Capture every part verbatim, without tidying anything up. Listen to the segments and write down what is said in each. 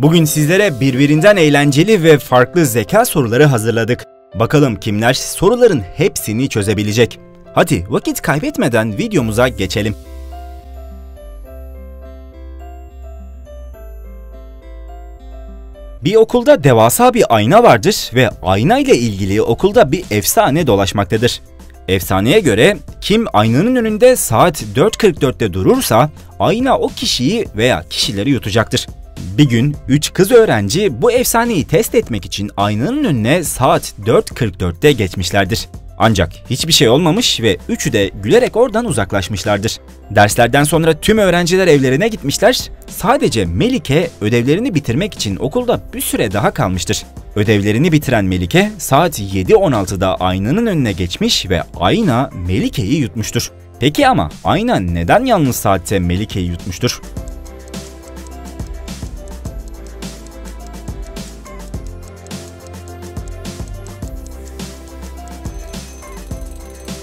Bugün sizlere birbirinden eğlenceli ve farklı zeka soruları hazırladık. Bakalım kimler soruların hepsini çözebilecek? Hadi vakit kaybetmeden videomuza geçelim. Bir okulda devasa bir ayna vardır ve ayna ile ilgili okulda bir efsane dolaşmaktadır. Efsaneye göre kim aynanın önünde saat dört kırk dörtte durursa ayna o kişiyi veya kişileri yutacaktır. Bir gün üç kız öğrenci bu efsaneyi test etmek için aynanın önüne saat dört kırk dörtte geçmişlerdir. Ancak hiçbir şey olmamış ve üçü de gülerek oradan uzaklaşmışlardır. Derslerden sonra tüm öğrenciler evlerine gitmişler. Sadece Melike ödevlerini bitirmek için okulda bir süre daha kalmıştır. Ödevlerini bitiren Melike saat yedi on altıda aynanın önüne geçmiş ve ayna Melike'yi yutmuştur. Peki ama ayna neden yalnız saatte Melike'yi yutmuştur?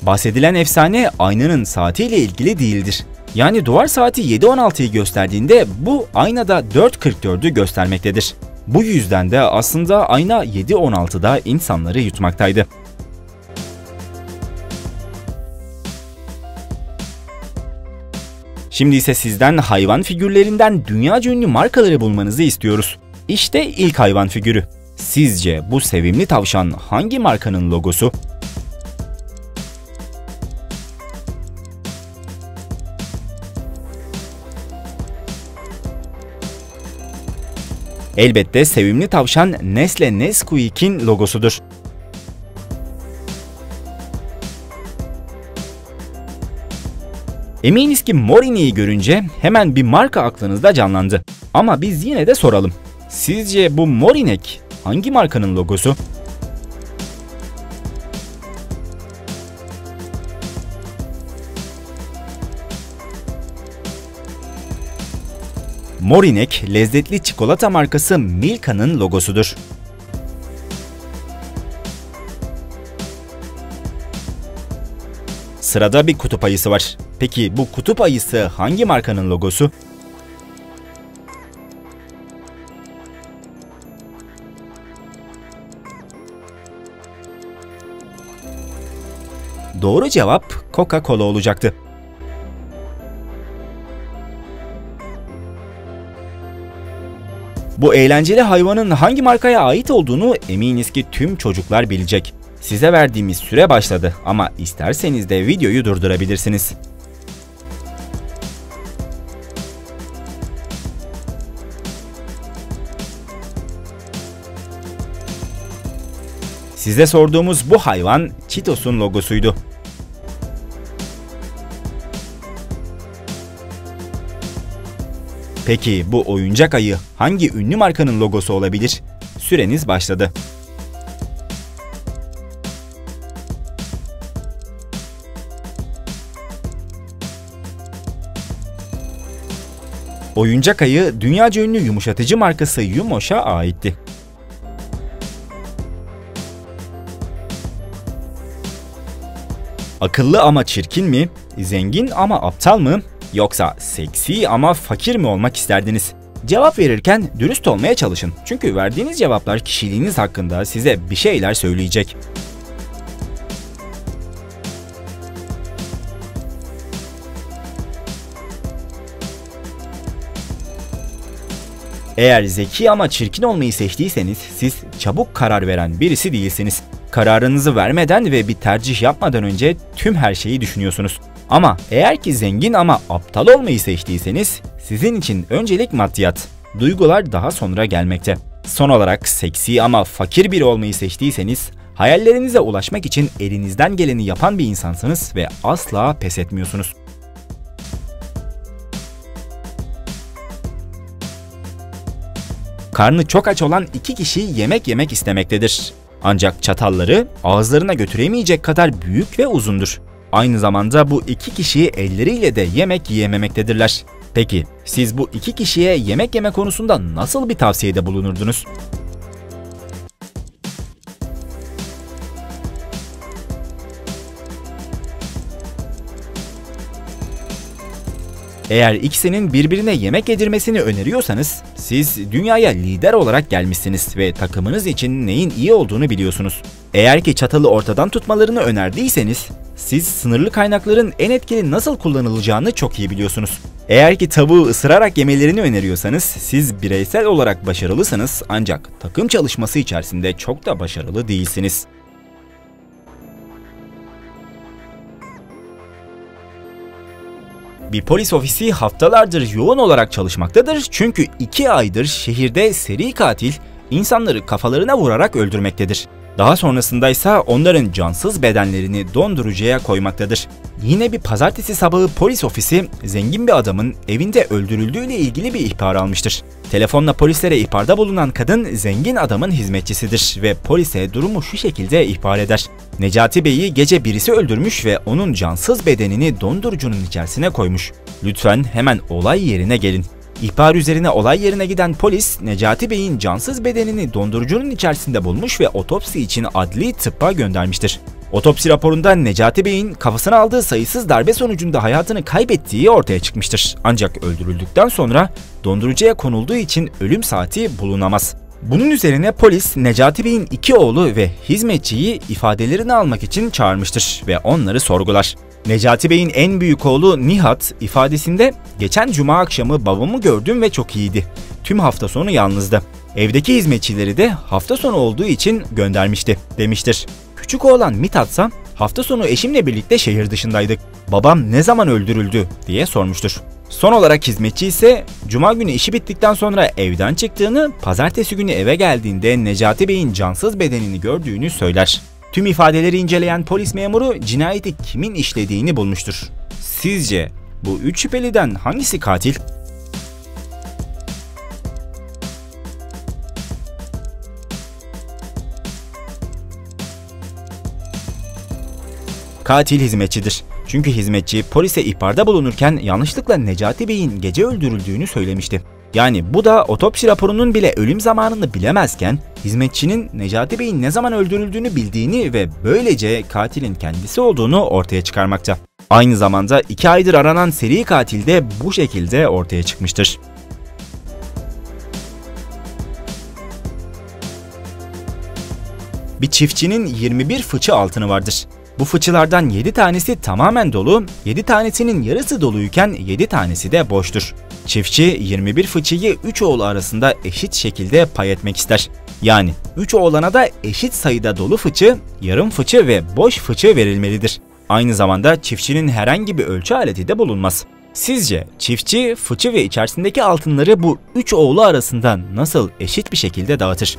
Bahsedilen efsane aynanın saatiyle ilgili değildir. Yani duvar saati yedi on altıyı gösterdiğinde bu aynada dört kırk dördü göstermektedir. Bu yüzden de aslında ayna yedi on altıda insanları yutmaktaydı. Şimdi ise sizden hayvan figürlerinden dünyaca ünlü markaları bulmanızı istiyoruz. İşte ilk hayvan figürü. Sizce bu sevimli tavşan hangi markanın logosu? Elbette sevimli tavşan Nestle Nesquik'in logosudur. Eminiz ki Morini'yi görünce hemen bir marka aklınızda canlandı. Ama biz yine de soralım. Sizce bu Morinek hangi markanın logosu? Morinek, lezzetli çikolata markası Milka'nın logosudur. Sırada bir kutup ayısı var. Peki bu kutup ayısı hangi markanın logosu? Doğru cevap Coca-Cola olacaktı. Bu eğlenceli hayvanın hangi markaya ait olduğunu eminiz ki tüm çocuklar bilecek. Size verdiğimiz süre başladı ama isterseniz de videoyu durdurabilirsiniz. Size sorduğumuz bu hayvan Cheetos'un logosuydu. Peki bu oyuncak ayı hangi ünlü markanın logosu olabilir? Süreniz başladı. Oyuncak ayı dünyaca ünlü yumuşatıcı markası Yumoş'a aitti. Akıllı ama çirkin mi? Zengin ama aptal mı? Yoksa seksi ama fakir mi olmak isterdiniz? Cevap verirken dürüst olmaya çalışın. Çünkü verdiğiniz cevaplar kişiliğiniz hakkında size bir şeyler söyleyecek. Eğer zeki ama çirkin olmayı seçtiyseniz siz çabuk karar veren birisi değilsiniz. Kararınızı vermeden ve bir tercih yapmadan önce tüm her şeyi düşünüyorsunuz. Ama eğer ki zengin ama aptal olmayı seçtiyseniz sizin için öncelik maddiyat, duygular daha sonra gelmekte. Son olarak seksi ama fakir biri olmayı seçtiyseniz hayallerinize ulaşmak için elinizden geleni yapan bir insansınız ve asla pes etmiyorsunuz. Karnı çok aç olan iki kişi yemek yemek istemektedir. Ancak çatalları ağızlarına götüremeyecek kadar büyük ve uzundur. Aynı zamanda bu iki kişi elleriyle de yemek yiyememektedirler. Peki siz bu iki kişiye yemek yeme konusunda nasıl bir tavsiyede bulunurdunuz? Eğer ikisinin birbirine yemek yedirmesini öneriyorsanız siz dünyaya lider olarak gelmişsiniz ve takımınız için neyin iyi olduğunu biliyorsunuz. Eğer ki çatalı ortadan tutmalarını önerdiyseniz siz sınırlı kaynakların en etkili nasıl kullanılacağını çok iyi biliyorsunuz. Eğer ki tavuğu ısırarak yemelerini öneriyorsanız siz bireysel olarak başarılısınız ancak takım çalışması içerisinde çok da başarılı değilsiniz. Bir polis ofisi haftalardır yoğun olarak çalışmaktadır çünkü iki aydır şehirde seri katil insanları kafalarına vurarak öldürmektedir. Daha sonrasında ise onların cansız bedenlerini dondurucuya koymaktadır. Yine bir pazartesi sabahı polis ofisi zengin bir adamın evinde öldürüldüğüyle ilgili bir ihbar almıştır. Telefonla polislere ihbarda bulunan kadın zengin adamın hizmetçisidir ve polise durumu şu şekilde ihbar eder. Necati Bey'i gece birisi öldürmüş ve onun cansız bedenini dondurucunun içerisine koymuş. Lütfen hemen olay yerine gelin. İhbar üzerine olay yerine giden polis Necati Bey'in cansız bedenini dondurucunun içerisinde bulmuş ve otopsi için adli tıbba göndermiştir. Otopsi raporunda Necati Bey'in kafasına aldığı sayısız darbe sonucunda hayatını kaybettiği ortaya çıkmıştır. Ancak öldürüldükten sonra dondurucuya konulduğu için ölüm saati bulunamaz. Bunun üzerine polis Necati Bey'in iki oğlu ve hizmetçiyi ifadelerini almak için çağırmıştır ve onları sorgular. Necati Bey'in en büyük oğlu Nihat ifadesinde "Geçen cuma akşamı babamı gördüm ve çok iyiydi. Tüm hafta sonu yalnızdı. Evdeki hizmetçileri de hafta sonu olduğu için göndermişti" demiştir. Küçük oğlan Mithat'sa "Hafta sonu eşimle birlikte şehir dışındaydık. Babam ne zaman öldürüldü?" diye sormuştur. Son olarak hizmetçi ise cuma günü işi bittikten sonra evden çıktığını, pazartesi günü eve geldiğinde Necati Bey'in cansız bedenini gördüğünü söyler. Tüm ifadeleri inceleyen polis memuru cinayeti kimin işlediğini bulmuştur. Sizce bu üç şüpheliden hangisi katil? Katil hizmetçidir. Çünkü hizmetçi polise ihbarda bulunurken yanlışlıkla Necati Bey'in gece öldürüldüğünü söylemişti. Yani bu da otopsi raporunun bile ölüm zamanını bilemezken hizmetçinin Necati Bey'in ne zaman öldürüldüğünü bildiğini ve böylece katilin kendisi olduğunu ortaya çıkarmakta. Aynı zamanda iki aydır aranan seri katil de bu şekilde ortaya çıkmıştır. Bir çiftçinin yirmi bir fıçı altını vardır. Bu fıçılardan yedi tanesi tamamen dolu, yedi tanesinin yarısı doluyken yedi tanesi de boştur. Çiftçi yirmi bir fıçıyı üç oğlu arasında eşit şekilde pay etmek ister. Yani üç oğlana da eşit sayıda dolu fıçı, yarım fıçı ve boş fıçı verilmelidir. Aynı zamanda çiftçinin herhangi bir ölçü aleti de bulunmaz. Sizce çiftçi fıçı ve içerisindeki altınları bu üç oğlu arasında nasıl eşit bir şekilde dağıtır?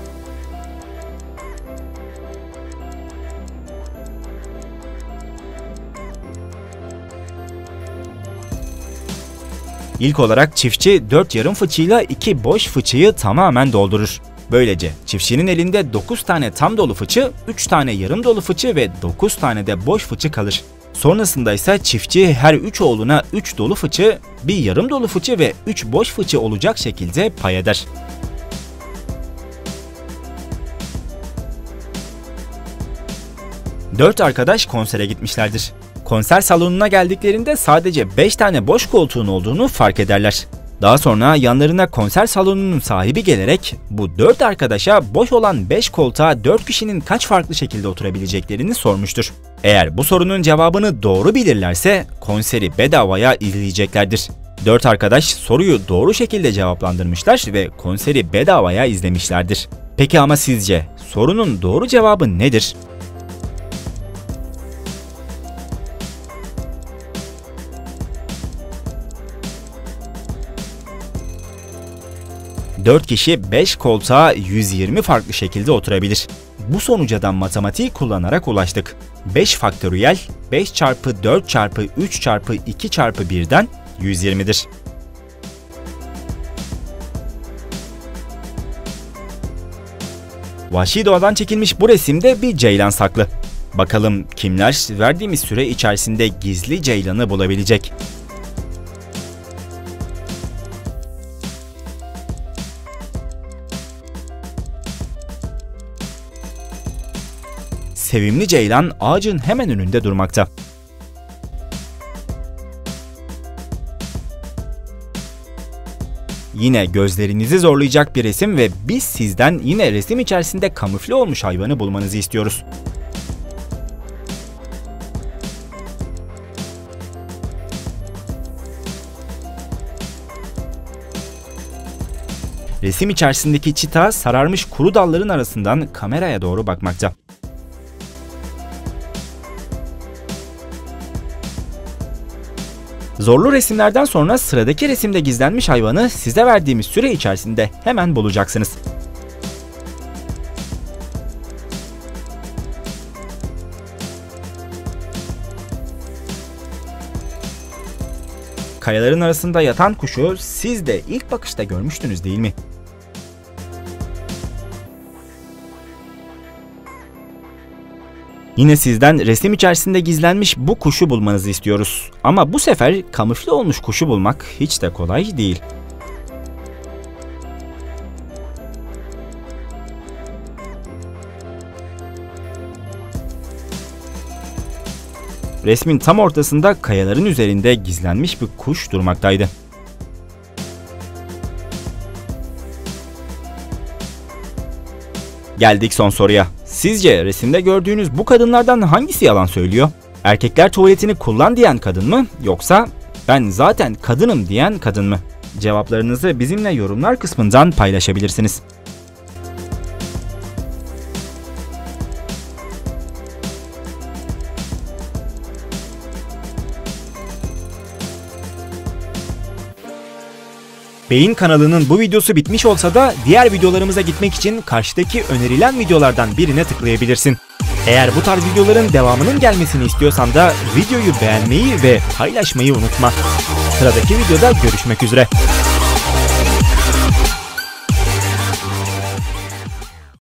İlk olarak çiftçi dört yarım fıçıyla iki boş fıçıyı tamamen doldurur. Böylece çiftçinin elinde dokuz tane tam dolu fıçı, üç tane yarım dolu fıçı ve dokuz tane de boş fıçı kalır. Sonrasında ise çiftçi her üç oğluna üç dolu fıçı, bir yarım dolu fıçı ve üç boş fıçı olacak şekilde pay eder. dört arkadaş konsere gitmişlerdir. Konser salonuna geldiklerinde sadece beş tane boş koltuğun olduğunu fark ederler. Daha sonra yanlarına konser salonunun sahibi gelerek bu dört arkadaşa boş olan beş koltuğa dört kişinin kaç farklı şekilde oturabileceklerini sormuştur. Eğer bu sorunun cevabını doğru bilirlerse konseri bedavaya izleyeceklerdir. dört arkadaş soruyu doğru şekilde cevaplandırmışlar ve konseri bedavaya izlemişlerdir. Peki ama sizce sorunun doğru cevabı nedir? dört kişi beş koltuğa yüz yirmi farklı şekilde oturabilir. Bu sonucadan matematiği kullanarak ulaştık. beş faktöriyel beş çarpı dört çarpı üç çarpı iki çarpı birden yüz yirmidir. Vahşi doğadan çekilmiş bu resimde bir ceylan saklı. Bakalım kimler verdiğimiz süre içerisinde gizli ceylanı bulabilecek? Sevimli ceylan ağacın hemen önünde durmakta. yine gözlerinizi zorlayacak bir resim ve biz sizden yine resim içerisinde kamufle olmuş hayvanı bulmanızı istiyoruz. Resim içerisindeki çita sararmış kuru dalların arasından kameraya doğru bakmakta. Zorlu resimlerden sonra sıradaki resimde gizlenmiş hayvanı size verdiğimiz süre içerisinde hemen bulacaksınız. Kayaların arasında yatan kuşu siz de ilk bakışta görmüştünüz değil mi? Yine sizden resim içerisinde gizlenmiş bu kuşu bulmanızı istiyoruz. Ama bu sefer kamufle olmuş kuşu bulmak hiç de kolay değil. Resmin tam ortasında kayaların üzerinde gizlenmiş bir kuş durmaktaydı. Geldik son soruya. Sizce resimde gördüğünüz bu kadınlardan hangisi yalan söylüyor? Erkekler tuvaletini kullan diyen kadın mı, yoksa ben zaten kadınım diyen kadın mı? Cevaplarınızı bizimle yorumlar kısmından paylaşabilirsiniz. Beyin kanalının bu videosu bitmiş olsa da diğer videolarımıza gitmek için karşıdaki önerilen videolardan birine tıklayabilirsin. Eğer bu tarz videoların devamının gelmesini istiyorsan da videoyu beğenmeyi ve paylaşmayı unutma. Sıradaki videoda görüşmek üzere.